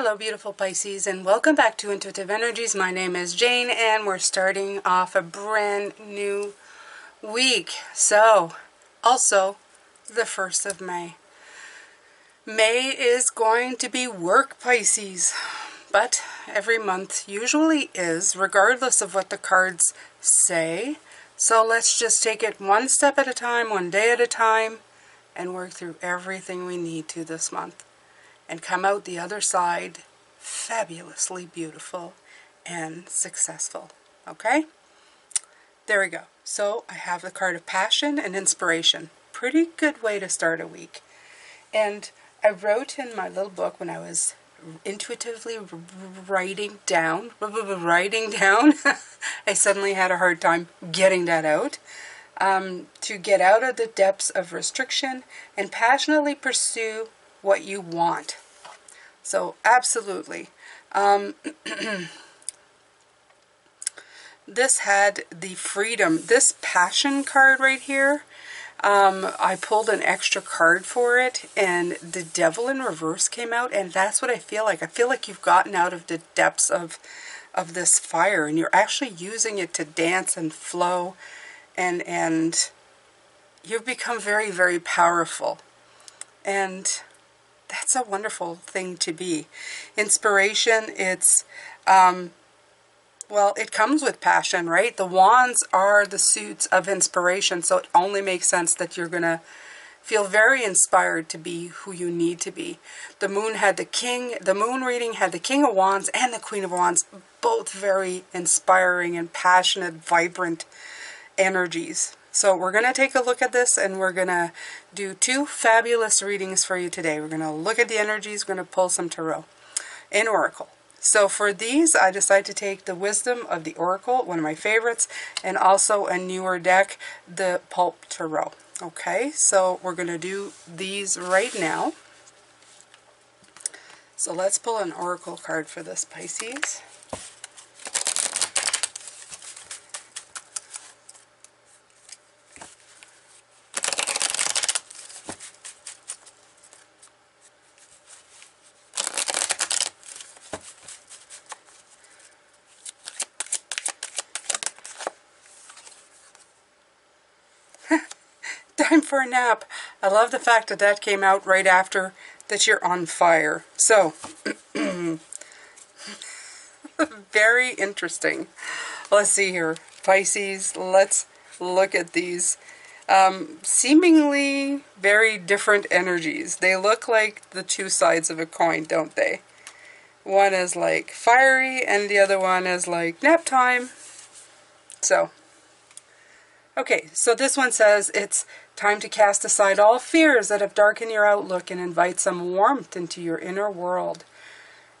Hello beautiful Pisces, and welcome back to Intuitive Energies. My name is Jane and we're starting off a brand new week. So, also the 1st of May. May is going to be work, Pisces, but every month usually is, regardless of what the cards say. So let's just take it one step at a time, one day at a time, and work through everything we need to this month. And come out the other side fabulously beautiful and successful. Okay? There we go. So I have the card of passion and inspiration. Pretty good way to start a week. And I wrote in my little book when I was intuitively writing down, I suddenly had a hard time getting that out. To get out of the depths of restriction and passionately pursue what you want. So absolutely. This had the freedom. This passion card right here, I pulled an extra card for it and the devil in reverse came out, and that's what I feel like. I feel like you've gotten out of the depths of this fire and you're actually using it to dance and flow, and you've become very, very powerful. And that's a wonderful thing to be. Inspiration, it's, well, it comes with passion, right? The wands are the suits of inspiration, so it only makes sense that you're going to feel very inspired to be who you need to be. The moon had the king, the moon reading had the King of Wands and the Queen of Wands, both very inspiring and passionate, vibrant energies. So we're going to take a look at this, and we're going to do two fabulous readings for you today. We're going to look at the energies, we're going to pull some tarot and oracle. So for these, I decided to take the Wisdom of the Oracle, one of my favorites, and also a newer deck, the Pulp Tarot. Okay, so we're going to do these right now. So let's pull an oracle card for this, Pisces. Time for a nap. I love the fact that that came out right after that you're on fire. So, very interesting. Let's see here. Pisces, let's look at these seemingly very different energies. They look like the two sides of a coin, don't they? One is like fiery and the other one is like nap time. So, okay, so this one says it's time to cast aside all fears that have darkened your outlook and invite some warmth into your inner world.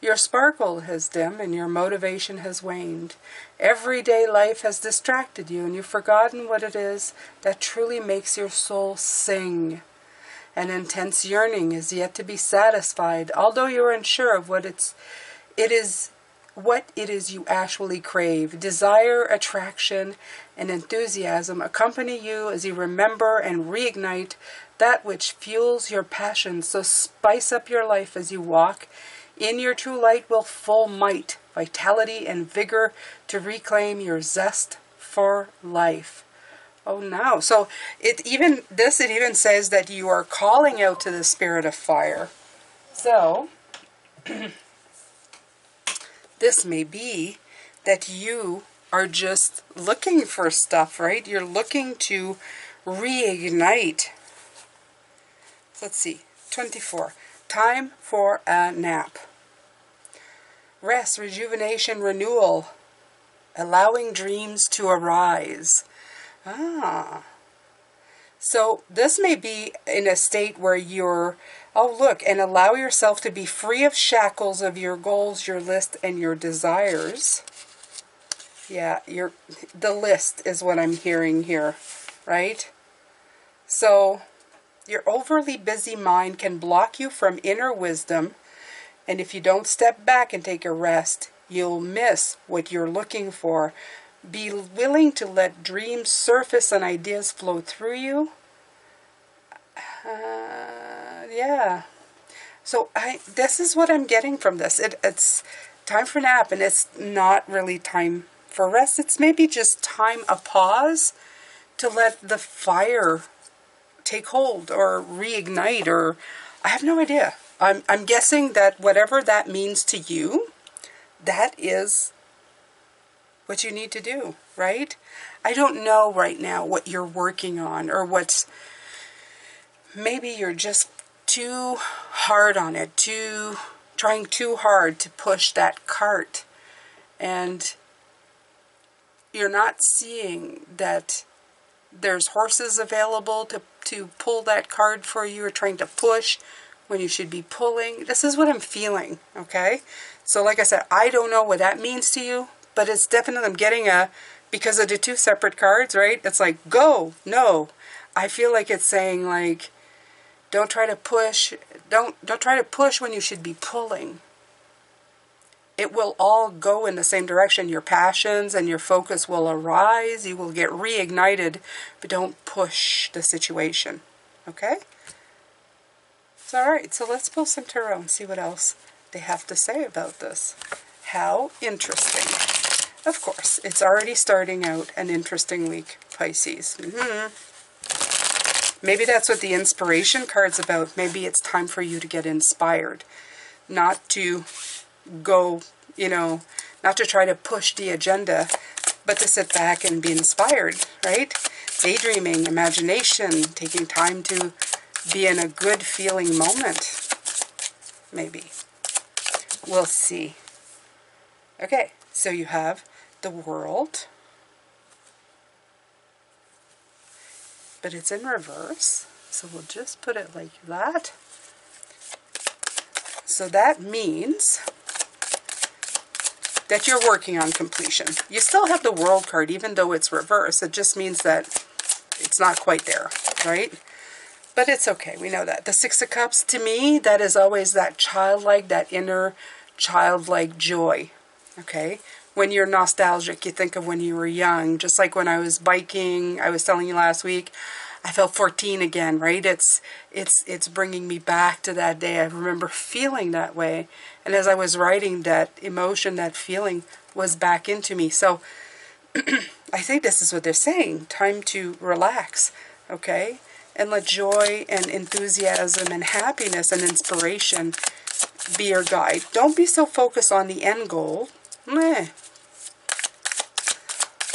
Your sparkle has dimmed and your motivation has waned. Everyday life has distracted you and you've forgotten what it is that truly makes your soul sing. An intense yearning is yet to be satisfied, although you're unsure of what it is you actually crave. Desire, attraction, and enthusiasm accompany you as you remember and reignite that which fuels your passion. So spice up your life as you walk in your true light with full might, vitality, and vigor to reclaim your zest for life. Oh no. So it even says that you are calling out to the spirit of fire. So this may be that you are just looking for stuff, right? You're looking to reignite. Let's see. 24. Time for a nap. Rest, rejuvenation, renewal. Allowing dreams to arise. Ah. So this may be in a state where you're, oh look, and allow yourself to be free of shackles of your goals, your list, and your desires. Yeah, the list is what I'm hearing here, right? So your overly busy mind can block you from inner wisdom, and if you don't step back and take a rest, you'll miss what you're looking for. Be willing to let dreams surface and ideas flow through you. Yeah. So this is what I'm getting from this. It's time for a nap, and it's not really time for rest. It's maybe just time, a pause, to let the fire take hold or reignite, or I have no idea. I'm guessing that whatever that means to you, that is what you need to do, right? I don't know right now what you're working on, or what's, maybe you're just too hard on it, trying too hard to push that cart, and you're not seeing that there's horses available to pull that cart for you, or trying to push when you should be pulling. This is what I'm feeling, okay? So like I said, I don't know what that means to you, but it's definitely, I'm getting a, because of the two separate cards, right? It's like, go, no. I feel like it's saying, like, don't try to push, don't try to push when you should be pulling. It will all go in the same direction. Your passions and your focus will arise. You will get reignited, but don't push the situation, okay? So, all right, so let's pull some tarot and see what else they have to say about this. How interesting. Of course, it's already starting out an interesting week, Pisces. Maybe that's what the inspiration card's about. Maybe it's time for you to get inspired, not to go, you know, not to try to push the agenda, but to sit back and be inspired, right? Daydreaming, imagination, taking time to be in a good feeling moment, maybe. We'll see. Okay, so you have the World, but it's in reverse, so we'll just put it like that. So that means that you're working on completion. You still have the World card, even though it's reverse. It just means that it's not quite there, right? But it's okay, we know that. The Six of Cups, to me, that is always that childlike, that inner childlike joy, okay? When you're nostalgic, you think of when you were young. Just like when I was biking, I was telling you last week, I felt 14 again, right? It's bringing me back to that day. I remember feeling that way. And as I was writing, that emotion, that feeling was back into me. So I think this is what they're saying. Time to relax, okay? And let joy and enthusiasm and happiness and inspiration be your guide. Don't be so focused on the end goal. Meh.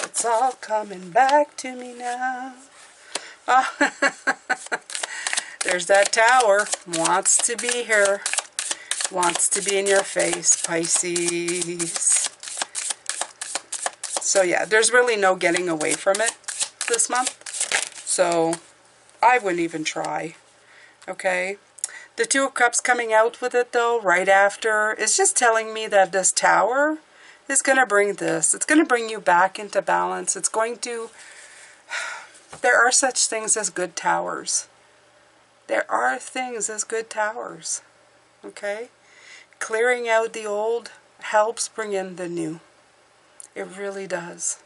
It's all coming back to me now. Oh. There's that tower. Wants to be here. Wants to be in your face, Pisces. So yeah, there's really no getting away from it this month. So I wouldn't even try, okay? The Two of Cups coming out with it, though, right after, is just telling me that this tower is going to bring this. It's going to bring you back into balance. It's going to... There are such things as good towers. There are things as good towers, okay? Clearing out the old helps bring in the new. It really does.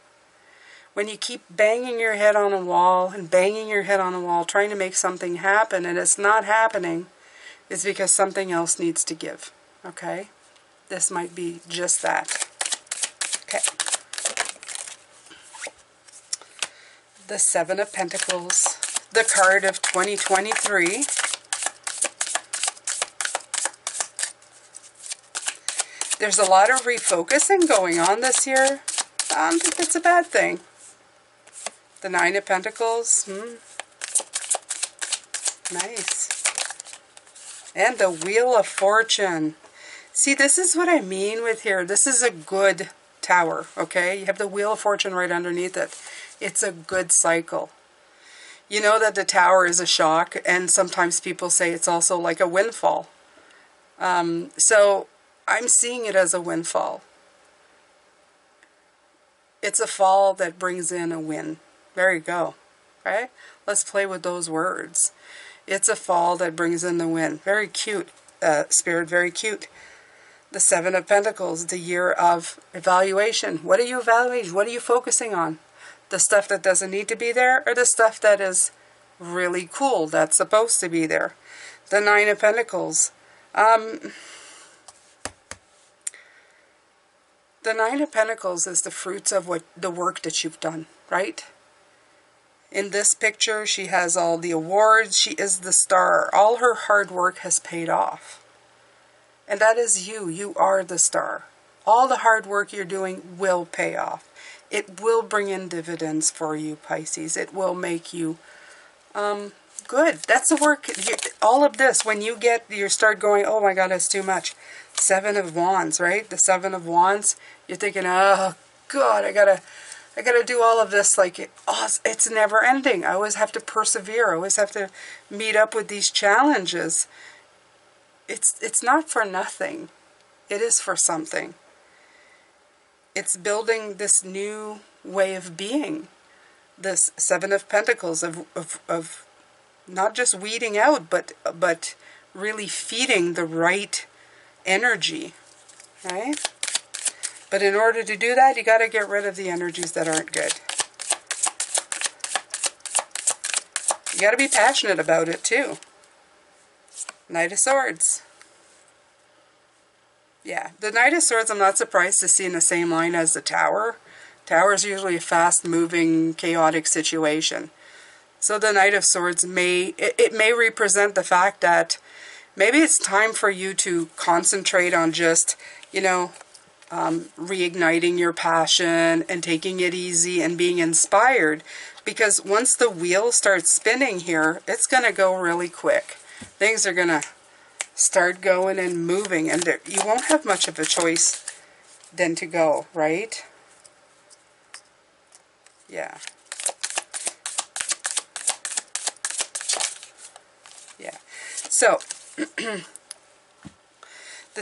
When you keep banging your head on a wall and banging your head on a wall, trying to make something happen, and it's not happening, it's because something else needs to give, okay? This might be just that. Okay. The Seven of Pentacles, the card of 2023. There's a lot of refocusing going on this year. I don't think it's a bad thing. The Nine of Pentacles. Nice. And the Wheel of Fortune. See, this is what I mean with here. This is a good tower, okay? You have the Wheel of Fortune right underneath it. It's a good cycle. You know that the tower is a shock, and sometimes people say it's also like a windfall. So I'm seeing it as a windfall. It's a fall that brings in a win. There you go. Right? Let's play with those words. It's a fall that brings in the win. Very cute, Spirit. Very cute. The Seven of Pentacles, the year of evaluation. What are you evaluating? What are you focusing on? The stuff that doesn't need to be there, or the stuff that is really cool that's supposed to be there? The Nine of Pentacles. The Nine of Pentacles is the fruits of the work that you've done, right? In this picture, she has all the awards. She is the star. All her hard work has paid off. And that is you. You are the star. All the hard work you're doing will pay off. It will bring in dividends for you, Pisces. It will make you good. That's the work. All of this, when you get, you start going, oh my God, that's too much. Seven of Wands, right? The Seven of Wands. You're thinking, oh God, I gotta do all of this. Like, it's never ending. I always have to persevere. I always have to meet up with these challenges. It's not for nothing. It is for something. It's building this new way of being. This Seven of Pentacles of not just weeding out, but really feeding the right energy, right? But in order to do that, you got to get rid of the energies that aren't good. You got to be passionate about it too. Knight of Swords. Yeah, the Knight of Swords, I'm not surprised to see in the same line as the Tower. Tower is usually a fast-moving, chaotic situation. So the Knight of Swords may represent the fact that maybe it's time for you to concentrate on just, you know, reigniting your passion and taking it easy and being inspired. Because once the wheel starts spinning here, it's going to go really quick. Things are going to start going and moving, and you won't have much of a choice than to go, right? Yeah. Yeah. So, the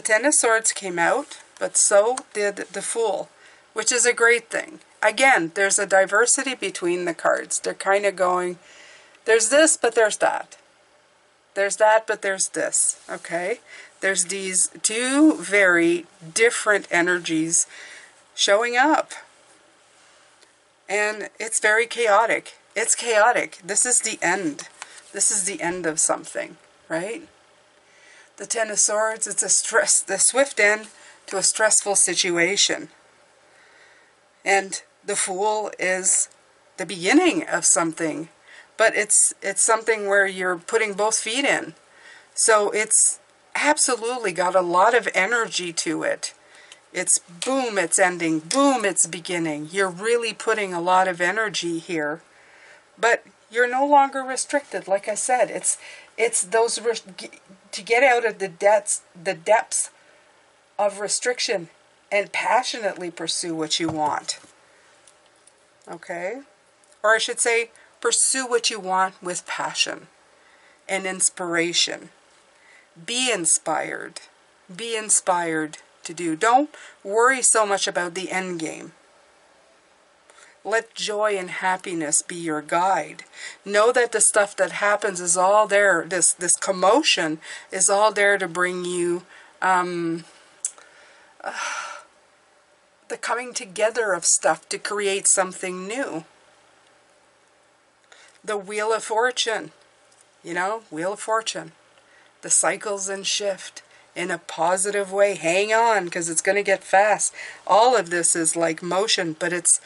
Ten of Swords came out, but so did the Fool, which is a great thing. Again, there's a diversity between the cards. They're kind of going, there's this, but there's that. There's that, but there's this, okay? There's these two very different energies showing up. And it's very chaotic. It's chaotic. This is the end. This is the end of something, right? The Ten of Swords, it's the swift end to a stressful situation. And the Fool is the beginning of something. But it's something where you're putting both feet in. So it's absolutely got a lot of energy to it. It's boom, it's ending. Boom, it's beginning. You're really putting a lot of energy here. But you're no longer restricted. Like I said, it's those to get out of the depths of restriction and passionately pursue what you want. Okay? Or I should say, pursue what you want with passion and inspiration. Be inspired. Be inspired to do. Don't worry so much about the end game. Let joy and happiness be your guide. Know that the stuff that happens is all there. This commotion is all there to bring you the coming together of stuff to create something new. The Wheel of Fortune, you know, Wheel of Fortune. The cycles and shift in a positive way. Hang on, because it's going to get fast. All of this is like motion, but it's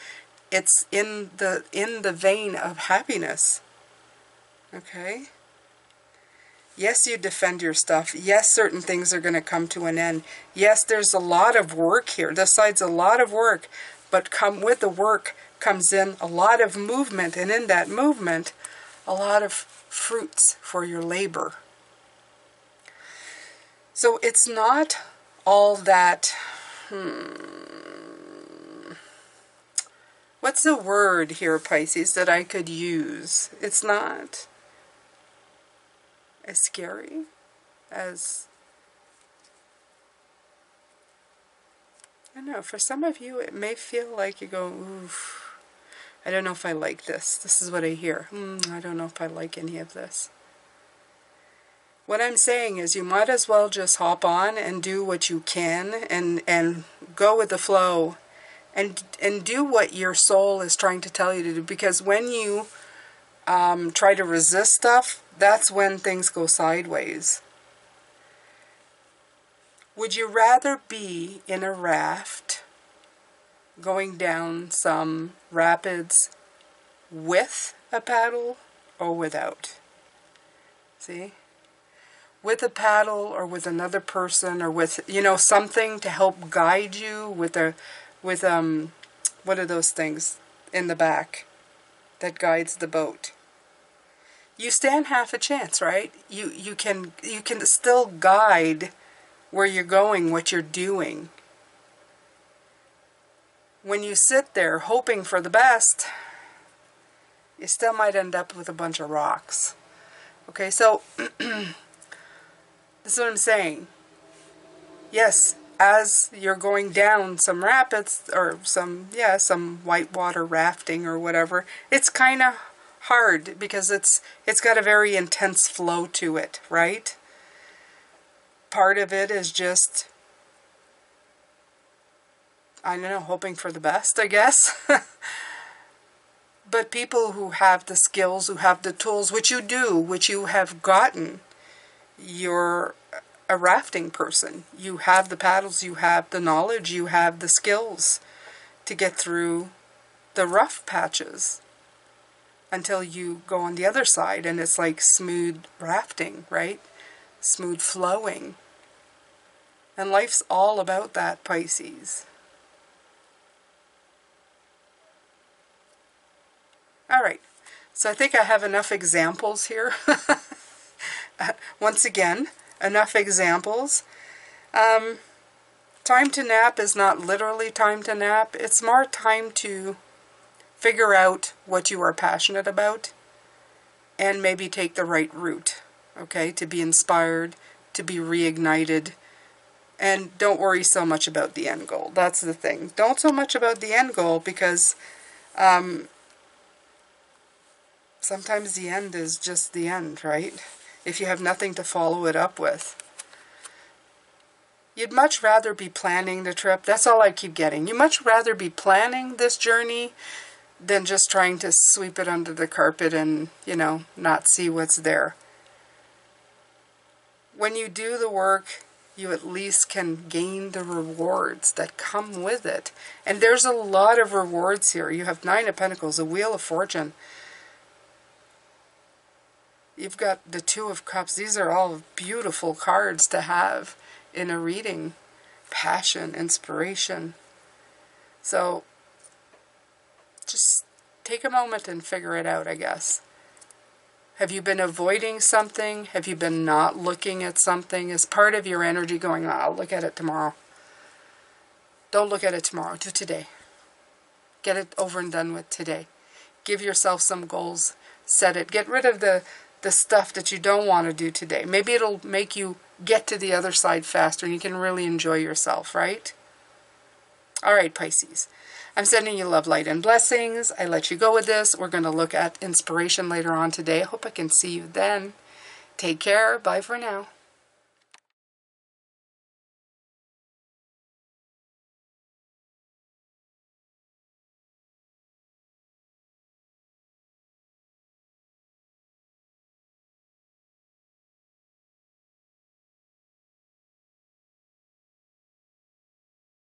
in the vein of happiness. Okay? Yes, you defend your stuff. Yes, certain things are going to come to an end. Yes, there's a lot of work here. This side's a lot of work, but come with the work comes in a lot of movement, and in that movement, a lot of fruits for your labor. So it's not all that, what's the word here, Pisces, that I could use? It's not as scary as, I don't know, for some of you it may feel like you go, oof. I don't know if I like this. This is what I hear. I don't know if I like any of this. What I'm saying is you might as well just hop on and do what you can and go with the flow and do what your soul is trying to tell you to do. Because when you try to resist stuff, that's when things go sideways. Would you rather be in a raft going down some rapids with a paddle or without? See? With a paddle or with another person or with, you know, something to help guide you with a, what are those things in the back that guides the boat? You stand half a chance, right? You can still guide where you're going, what you're doing. When you sit there hoping for the best, you still might end up with a bunch of rocks. Okay, so this is what I'm saying. Yes, as you're going down some rapids or some whitewater rafting or whatever, it's kind of hard because it's got a very intense flow to it, right? Part of it is just, I don't know, hoping for the best, I guess. But people who have the skills, who have the tools, which you do, which you have gotten, you're a rafting person. You have the paddles, you have the knowledge, you have the skills to get through the rough patches until you go on the other side and it's like smooth rafting, right? Smooth flowing. And life's all about that, Pisces. All right, so I think I have enough examples here. Once again, enough examples. Time to nap is not literally time to nap. It's more time to figure out what you are passionate about and maybe take the right route, okay, to be inspired, to be reignited. And don't worry so much about the end goal. That's the thing. Don't so much about the end goal because sometimes the end is just the end, right? If you have nothing to follow it up with. You'd much rather be planning the trip. That's all I keep getting. You'd much rather be planning this journey than just trying to sweep it under the carpet and, you know, not see what's there. When you do the work, you at least can gain the rewards that come with it. And there's a lot of rewards here. You have 9 of Pentacles, a Wheel of Fortune. You've got the 2 of Cups. These are all beautiful cards to have in a reading. Passion, inspiration. So, just take a moment and figure it out, I guess. Have you been avoiding something? Have you been not looking at something? Is part of your energy going, oh, I'll look at it tomorrow? Don't look at it tomorrow. Do today. Get it over and done with today. Give yourself some goals. Set it. Get rid of the stuff that you don't want to do today. Maybe it'll make you get to the other side faster and you can really enjoy yourself, right? All right, Pisces. I'm sending you love, light, and blessings. I let you go with this. We're going to look at inspiration later on today. I hope I can see you then. Take care. Bye for now.